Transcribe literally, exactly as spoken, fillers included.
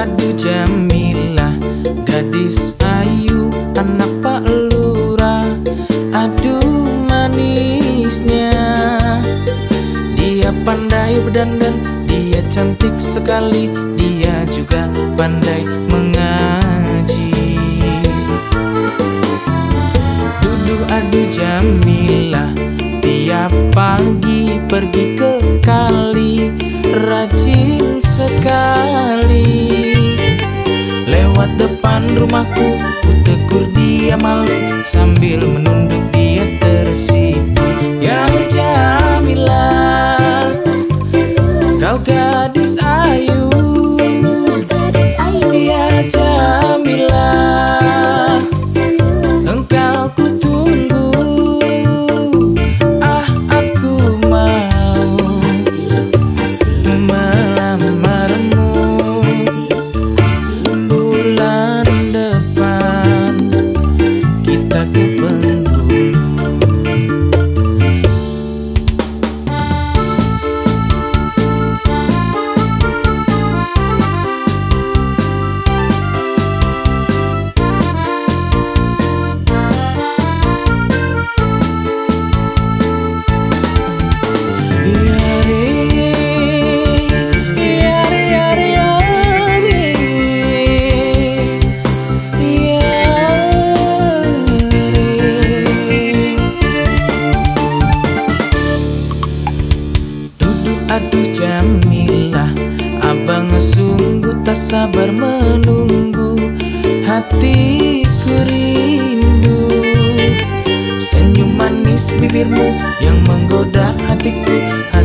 aduh Jamilah, gadis ayu anak Pak Lurah. Aduh manisnya, dia pandai berdandan, dia cantik sekali, dia juga pandai mengaji. Duduh aduh Jamilah, tiap pagi pergi ke kali, rajin sekali. Lewat depan rumahku, ku tegur dia malu, sambil menunduk dia tersipu. Yang Jamilah, kau gadis ayu. Ya Jamilah, engkau ku tunggu. Ah, aku mau melamarmu bulan depan, kita ke aduh Jamilah, abang sungguh tak sabar menunggu, hatiku rindu. Senyum manis bibirmu yang menggoda hatiku.